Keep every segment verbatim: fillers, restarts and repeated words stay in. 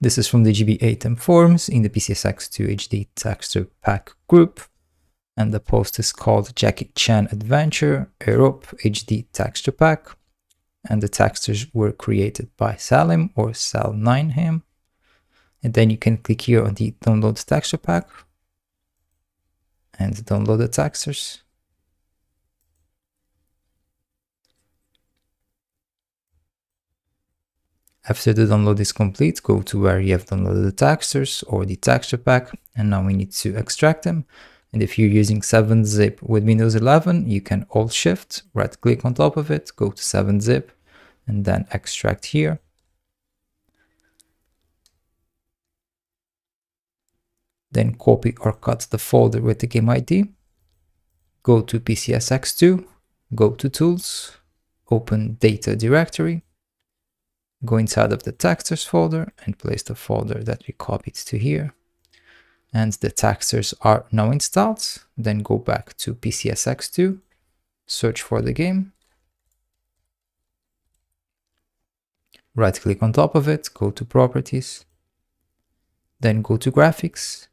This is from the GBATemp forums in the P C S X two H D texture pack group, and the post is called Jackie Chan Adventure Europe H D texture pack, and the textures were created by Sal nine im or Sal nine im. And then you can click here on the download texture pack and download the textures. After the download is complete, go to where you have downloaded the textures or the texture pack, and now we need to extract them. And if you're using seven zip with Windows eleven, you can Alt-Shift, right-click on top of it, go to seven zip, and then extract here. Then copy or cut the folder with the game I D. Go to P C S X two, go to Tools, open Data Directory, go inside of the textures folder and place the folder that we copied to here. And the textures are now installed. Then go back to P C S X two, search for the game, right click on top of it, go to Properties, then go to Graphics,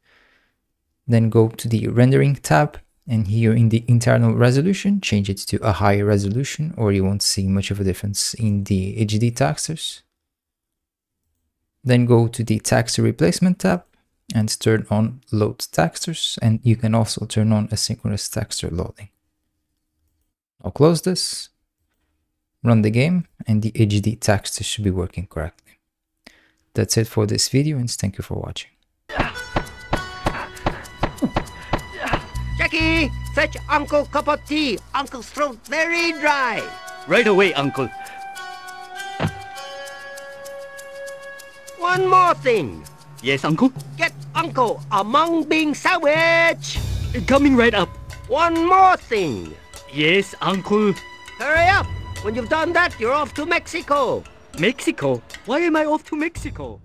then go to the Rendering tab, and here in the internal resolution, change it to a higher resolution or you won't see much of a difference in the H D textures. Then go to the Texture Replacement tab and turn on Load Textures, and you can also turn on Asynchronous Texture Loading. I'll close this, run the game, and the H D textures should be working correctly. That's it for this video, and thank you for watching. Jackie, fetch Uncle cup of tea. Uncle's throat very dry. Right away, Uncle. One more thing. Yes, Uncle? Get Uncle a mung bean sandwich. Coming right up. One more thing. Yes, Uncle. Hurry up. When you've done that, you're off to Mexico. Mexico? Why am I off to Mexico?